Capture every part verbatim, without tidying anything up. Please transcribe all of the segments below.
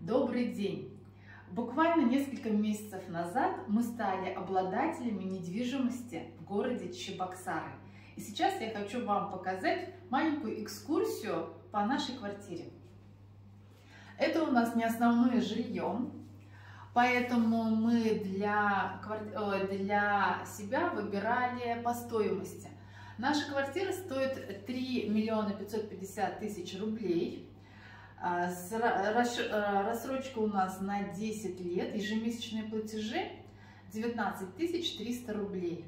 Добрый день! Буквально несколько месяцев назад мы стали обладателями недвижимости в городе Чебоксары. И сейчас я хочу вам показать маленькую экскурсию по нашей квартире. Это у нас не основное жилье, поэтому мы для, для себя выбирали по стоимости. Наша квартира стоит три миллиона пятьсот пятьдесят тысяч рублей. Рассрочка у нас на десять лет, ежемесячные платежи девятнадцать тысяч триста рублей.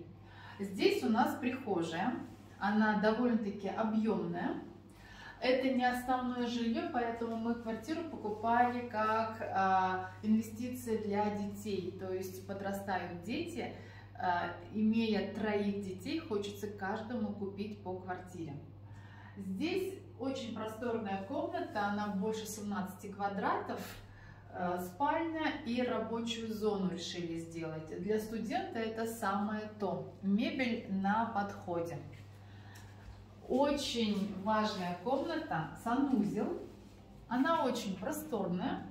Здесь у нас прихожая, она довольно-таки объемная. Это не основное жилье, поэтому мы квартиру покупали как инвестиции для детей. То есть подрастают дети, имея троих детей, хочется каждому купить по квартире. Здесь очень просторная комната, она больше семнадцати квадратов, спальня и рабочую зону решили сделать. Для студента это самое то. Мебель на подходе. Очень важная комната, санузел. Она очень просторная.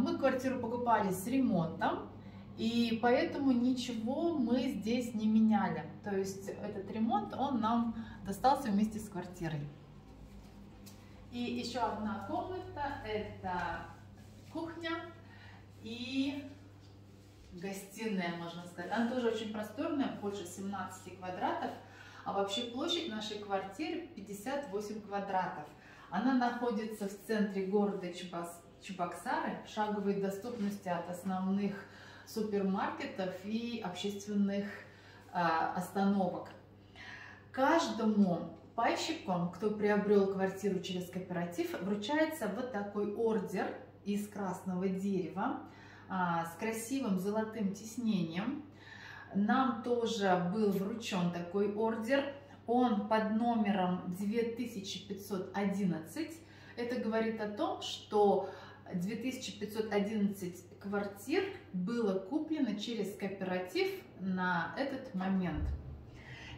Мы квартиру покупали с ремонтом. И поэтому ничего мы здесь не меняли. То есть этот ремонт, он нам достался вместе с квартирой. И еще одна комната, это кухня и гостиная, можно сказать. Она тоже очень просторная, больше семнадцати квадратов. А вообще площадь нашей квартиры пятьдесят восемь квадратов. Она находится в центре города Чебоксары, в шаговой доступности от основных супермаркетов и общественных а, остановок. Каждому пайщику, кто приобрел квартиру через кооператив, вручается вот такой ордер из красного дерева а, с красивым золотым тиснением. Нам тоже был вручен такой ордер. Он под номером две тысячи пятьсот одиннадцать. Это говорит о том, что две тысячи пятьсот одиннадцать квартир было куплено через кооператив на этот момент.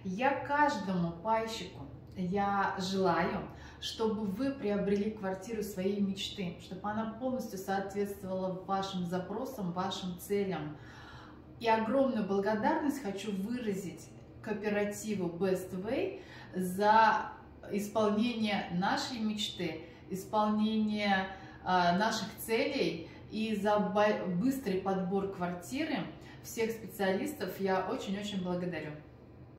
Я каждому пайщику я желаю, чтобы вы приобрели квартиру своей мечты, чтобы она полностью соответствовала вашим запросам, вашим целям. И огромную благодарность хочу выразить кооперативу Best Way за исполнение нашей мечты, исполнение наших целей и за быстрый подбор квартиры. Всех специалистов я очень-очень благодарю.